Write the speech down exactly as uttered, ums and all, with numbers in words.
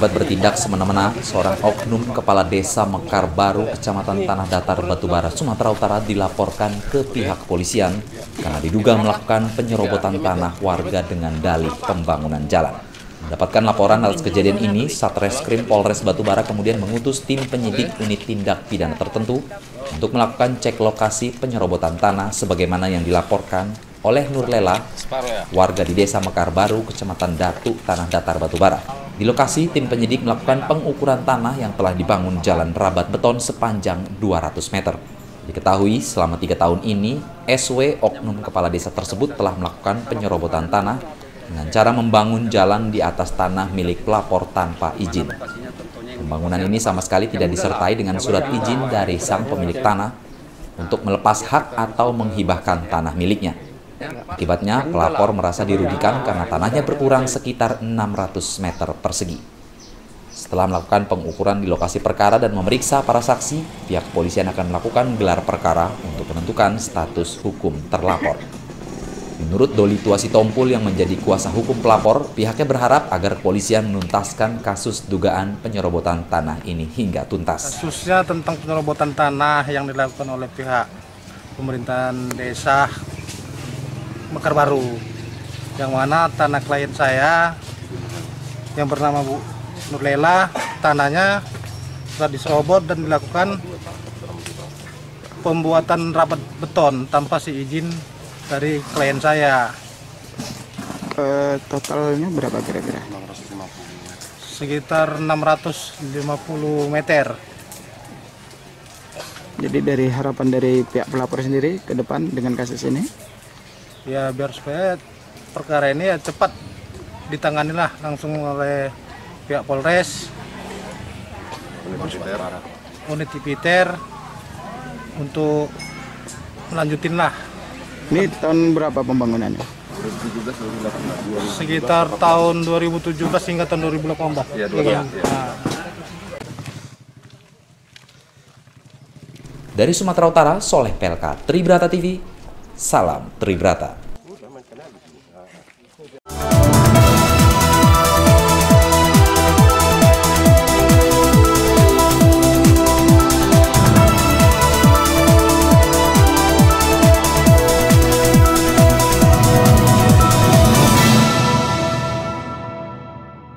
akibat bertindak semena-mena seorang oknum kepala desa Mekar Baru, Kecamatan Tanah Datar, Batubara, Sumatera Utara dilaporkan ke pihak kepolisian karena diduga melakukan penyerobotan tanah warga dengan dalih pembangunan jalan. Mendapatkan laporan atas kejadian ini, Satreskrim Polres Batubara kemudian mengutus tim penyidik unit tindak pidana tertentu untuk melakukan cek lokasi penyerobotan tanah sebagaimana yang dilaporkan oleh Nurlela, warga di desa Mekar Baru, Kecamatan Datuk, Tanah Datar, Batubara. Di lokasi, tim penyidik melakukan pengukuran tanah yang telah dibangun jalan rabat beton sepanjang dua ratus meter. Diketahui selama tiga tahun ini, S W oknum kepala desa tersebut telah melakukan penyerobotan tanah dengan cara membangun jalan di atas tanah milik pelapor tanpa izin. Pembangunan ini sama sekali tidak disertai dengan surat izin dari sang pemilik tanah untuk melepas hak atau menghibahkan tanah miliknya. Akibatnya, pelapor merasa dirugikan karena tanahnya berkurang sekitar enam ratus meter persegi. Setelah melakukan pengukuran di lokasi perkara dan memeriksa para saksi, pihak kepolisian akan melakukan gelar perkara untuk menentukan status hukum terlapor. Menurut Doli Tuasi Tompul yang menjadi kuasa hukum pelapor, pihaknya berharap agar kepolisian menuntaskan kasus dugaan penyerobotan tanah ini hingga tuntas. Kasusnya tentang penyerobotan tanah yang dilakukan oleh pihak pemerintahan desa Mekar Baru, yang mana tanah klien saya yang bernama Bu Nurlela, tanahnya telah diserobot dan dilakukan pembuatan rapat beton tanpa si izin dari klien saya. E, totalnya berapa kira-kira? Sekitar enam ratus lima puluh meter. Jadi dari harapan dari pihak pelapor sendiri ke depan dengan kasus ini? Ya, biar supaya perkara ini ya cepat ditangani lah langsung oleh pihak Polres, unit tipiter, untuk melanjutin lah. Ini tahun berapa pembangunannya? Sekitar tahun dua ribu tujuh belas hingga tahun dua ribu delapan belas. Ya, ya. Dari Sumatera Utara, Soleh P L K, Tri Brata T V. Salam Tri Brata.